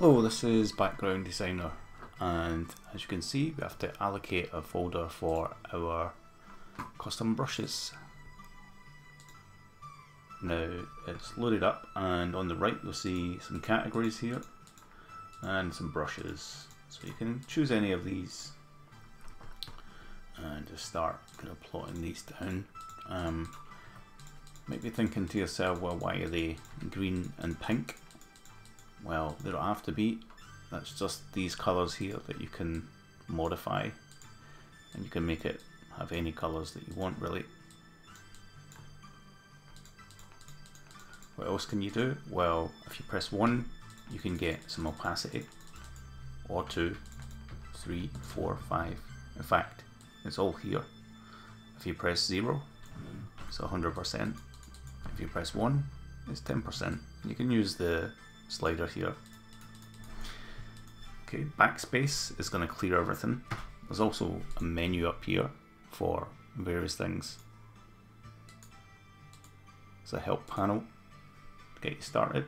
Hello, this is Background Designer, and as you can see we have to allocate a folder for our custom brushes. Now it's loaded up, and on the right you'll see some categories here and some brushes, so you can choose any of these and just start kind of plotting these down. Might be thinking to yourself, well, why are they green and pink? Well, they don't have to be. That's just these colours here that you can modify, and you can make it have any colours that you want, really. What else can you do? Well, if you press 1 you can get some opacity, or 2, 3, 4, 5. In fact, it's all here. If you press 0 it's 100%, if you press 1 it's 10%. You can use the slider here. Okay, backspace is going to clear everything. There's also a menu up here for various things. It's a help panel to get you started.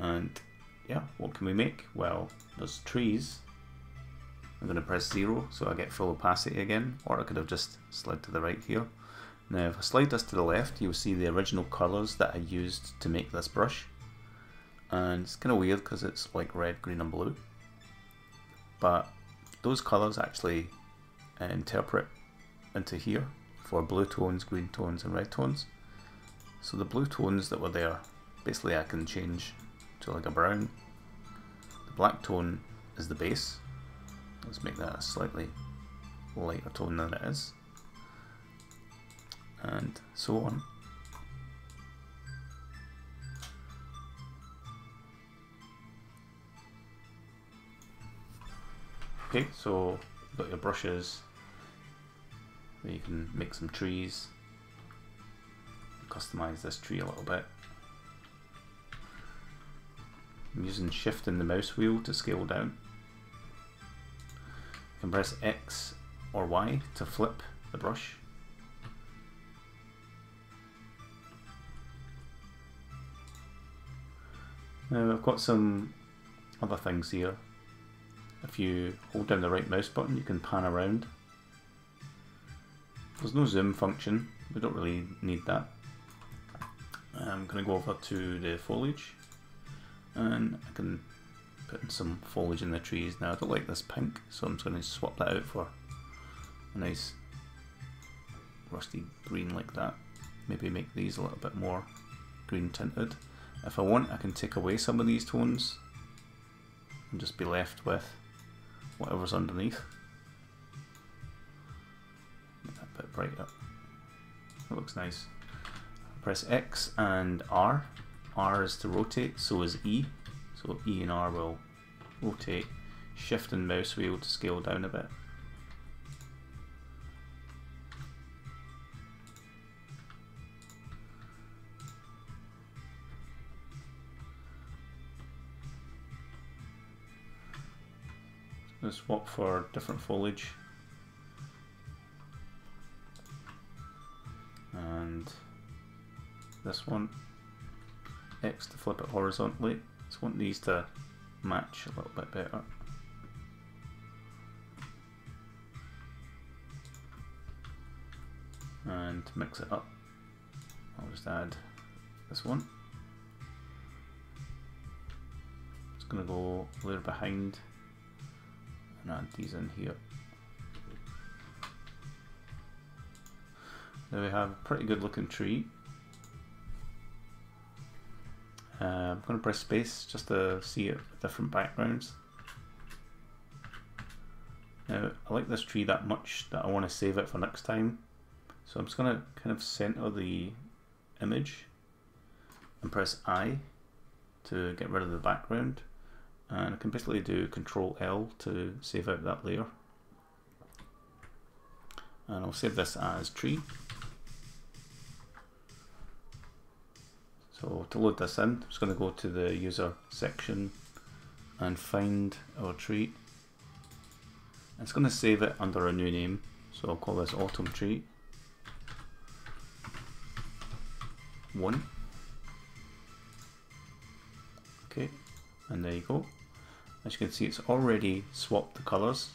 And yeah, what can we make? Well, there's trees. I'm going to press 0 so I get full opacity again, or I could have just slid to the right here. Now if I slide this to the left you'll see the original colours that I used to make this brush. And it's kind of weird because it's like red, green and blue, but those colours actually interpret into here for blue tones, green tones and red tones. So the blue tones that were there, basically I can change to like a brown. The black tone is the base. Let's make that a slightly lighter tone than it is, and so on. Okay, so you've got your brushes, you can make some trees, customise this tree a little bit. I'm using shift in the mouse wheel to scale down. You can press X or Y to flip the brush. Now I've got some other things here. If you hold down the right mouse button you can pan around. There's no zoom function, we don't really need that. I'm going to go over to the foliage and I can put in some foliage in the trees. Now I don't like this pink, so I'm just going to swap that out for a nice rusty green like that. Maybe make these a little bit more green tinted. If I want I can take away some of these tones and just be left with whatever's underneath. Make that bit brighter. That looks nice. Press X and R. R is to rotate, so is E. So E and R will rotate. Shift and mouse wheel to scale down a bit. Let's swap for different foliage, and this one, X to flip it horizontally. Just want these to match a little bit better. And to mix it up I'll just add this one. Just going to go a layer behind and add these in here. Now we have a pretty good looking tree. I'm going to press space just to see it with different backgrounds. Now I like this tree that much that I want to save it for next time, so I'm just going to kind of center the image and press I to get rid of the background. And I can basically do Control L to save out that layer. And I'll save this as tree. So to load this in, I'm just going to go to the user section and find our tree. And it's going to save it under a new name. So I'll call this Autumn Tree 1. Okay. and there you go. As you can see, it's already swapped the colors.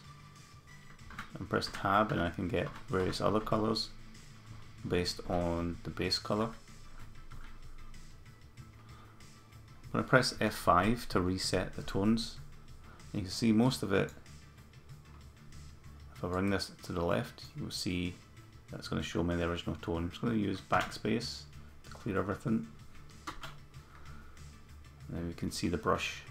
And press tab and I can get various other colors based on the base color. I'm going to press F5 to reset the tones. You can see most of it, if I bring this to the left, you will see that's going to show me the original tone. I'm just going to use backspace to clear everything. Now we can see the brush.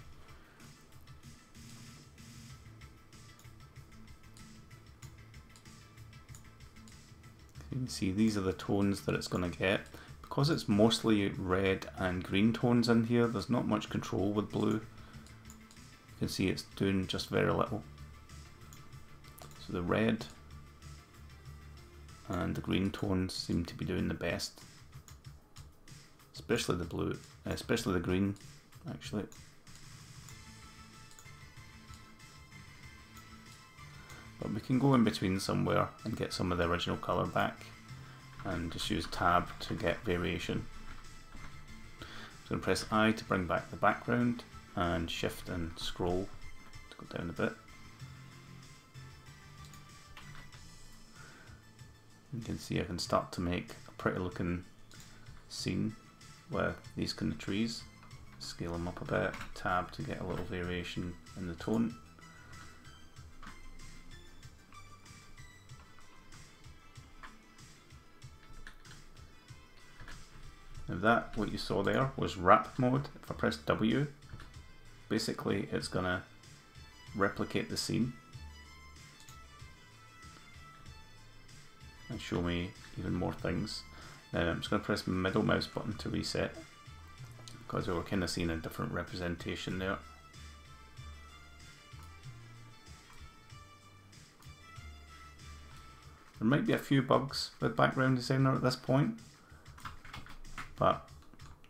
You can see these are the tones that it's going to get. Because it's mostly red and green tones in here, there's not much control with blue. You can see it's doing just very little. So the red and the green tones seem to be doing the best, especially the blue, especially the green actually. But we can go in between somewhere and get some of the original color back and just use tab to get variation. So I'm going to press I to bring back the background and shift and scroll to go down a bit. You can see I can start to make a pretty looking scene with these kind of trees. Scale them up a bit, tab to get a little variation in the tone. Now that, what you saw there, was wrap mode. If I press W, basically it's going to replicate the scene and show me even more things. Now I'm just going to press middle mouse button to reset, because we were kind of seeing a different representation there. There might be a few bugs with Background Designer at this point, but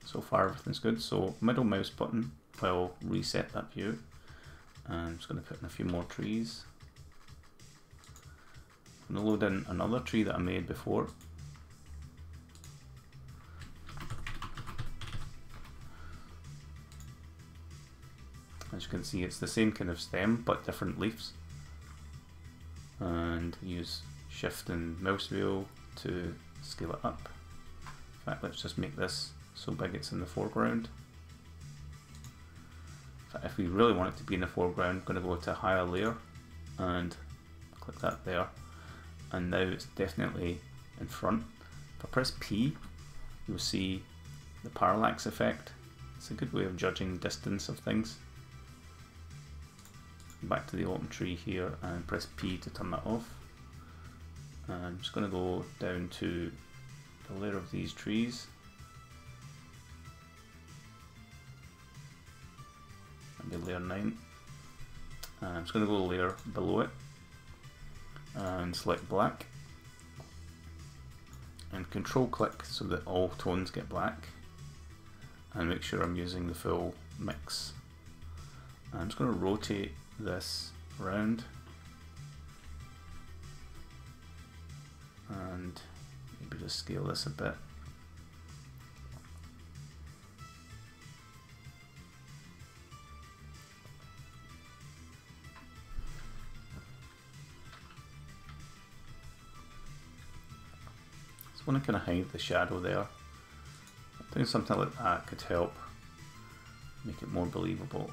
so far everything's good. So middle mouse button will reset that view. And I'm just going to put in a few more trees. I'm going to load in another tree that I made before. As you can see, it's the same kind of stem but different leaves. And use shift and mouse wheel to scale it up. In fact, let's just make this so big it's in the foreground. In fact, if we really want it to be in the foreground, I'm going to go to a higher layer and click that there. And now it's definitely in front. If I press P, you'll see the parallax effect. It's a good way of judging distance of things. Back to the autumn tree here and press P to turn that off. And I'm just going to go down to a layer of these trees and be layer 9. I'm just going to go layer below it and select black and control click so that all tones get black, and make sure I'm using the full mix. I'm just going to rotate this around and maybe just scale this a bit. I want to kind of hide the shadow there. I think something like that could help make it more believable.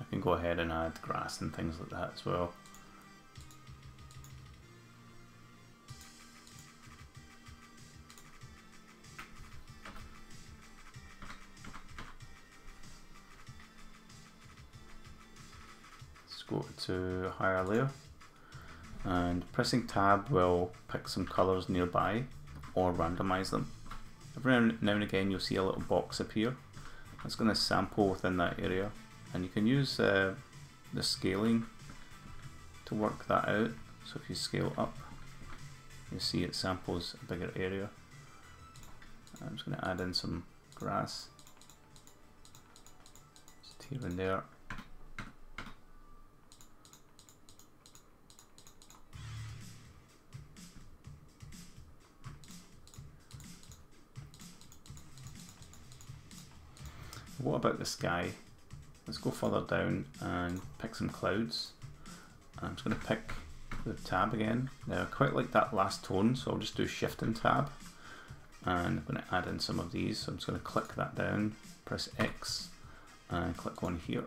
I can go ahead and add grass and things like that as well. Go to a higher layer, and pressing tab will pick some colors nearby or randomize them. Every now and again you'll see a little box appear. That's going to sample within that area, and you can use the scaling to work that out. So if you scale up, you see it samples a bigger area. I'm just going to add in some grass just here and there. what about the sky? Let's go further down and pick some clouds. I'm just going to pick the tab again. Now I quite like that last tone, so I'll just do shift and tab, and I'm going to add in some of these. So I'm just going to click that down, press X, and click one here.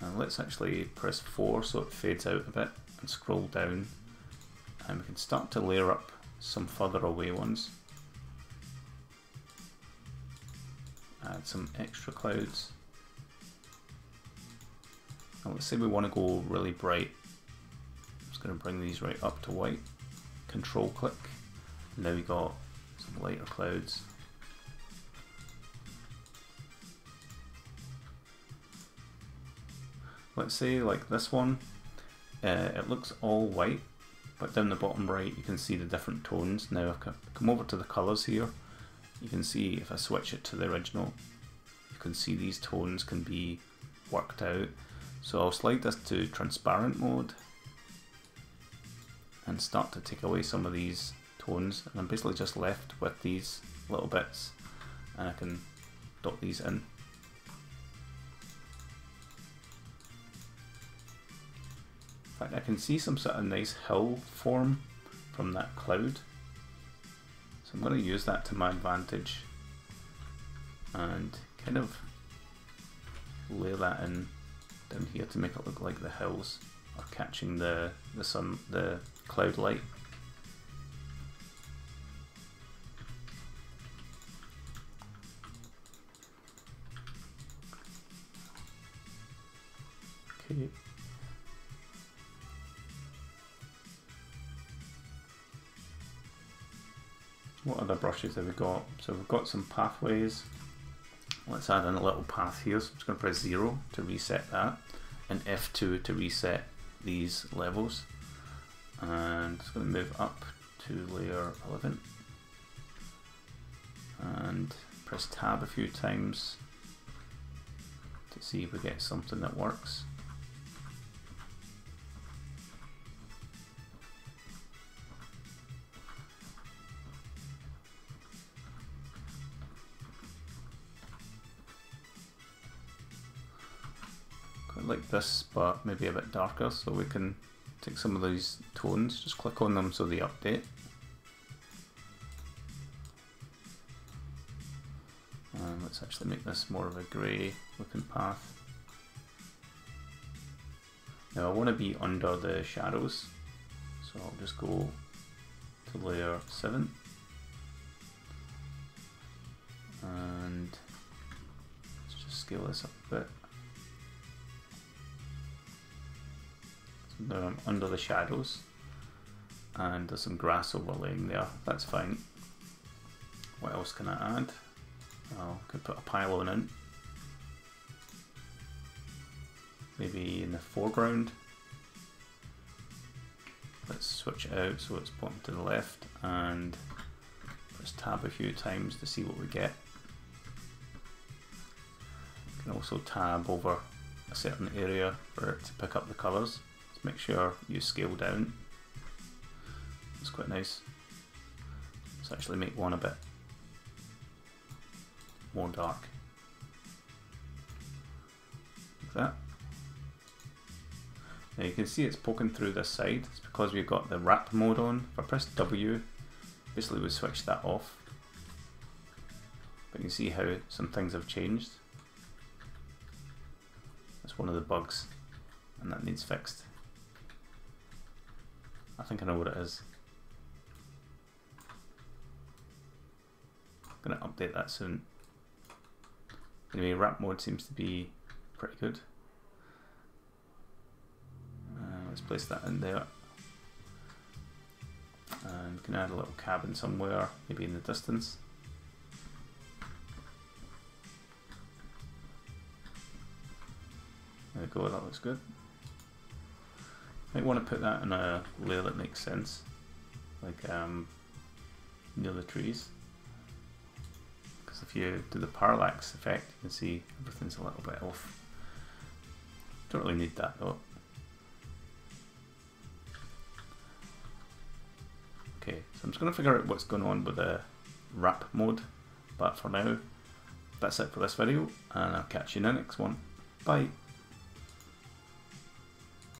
And let's actually press 4 so it fades out a bit, and scroll down, and we can start to layer up some further away ones. Add some extra clouds. Now let's say we want to go really bright. I'm just going to bring these right up to white. Control click. Now we got some lighter clouds. Let's say like this one, it looks all white, but down the bottom right you can see the different tones. Now I've come over to the colours here. You can see if I switch it to the original, you can see these tones can be worked out. So I'll slide this to transparent mode and start to take away some of these tones, and I'm basically just left with these little bits, and I can dot these in. In fact, I can see some sort of nice hill form from that cloud. I'm going to use that to my advantage and kind of lay that in down here to make it look like the hills are catching the cloud light. Okay. What other brushes have we got? So we've got some pathways. Let's add in a little path here. So I'm just going to press 0 to reset that, and F2 to reset these levels. And it's going to move up to layer 11. And press tab a few times to see if we get something that works. Like this, but maybe a bit darker, so we can take some of these tones, just click on them so they update, and let's actually make this more of a grey looking path. Now I want to be under the shadows, so I'll just go to layer 7 and let's just scale this up a bit. Now I'm under the shadows, and there's some grass overlaying there. That's fine. What else can I add? Well, I could put a pylon in. Maybe in the foreground. Let's switch it out so it's pointing to the left, and press tab a few times to see what we get. You can also tab over a certain area for it to pick up the colours. Make sure you scale down. It's quite nice. Let's actually make one a bit more dark, like that. Now you can see it's poking through this side. It's because we've got the wrap mode on. If I press W, basically we switch that off. But you can see how some things have changed. That's one of the bugs, and that needs fixed. I think I know what it is. I'm going to update that soon. Anyway, wrap mode seems to be pretty good. Let's place that in there. And we can add a little cabin somewhere, maybe in the distance. There we go, that looks good. Might want to put that in a layer that makes sense, like near the trees, because if you do the parallax effect you can see everything's a little bit off. Don't really need that though. Okay, so I'm just going to figure out what's going on with the wrap mode, but for now that's it for this video, and I'll catch you in the next one. Bye.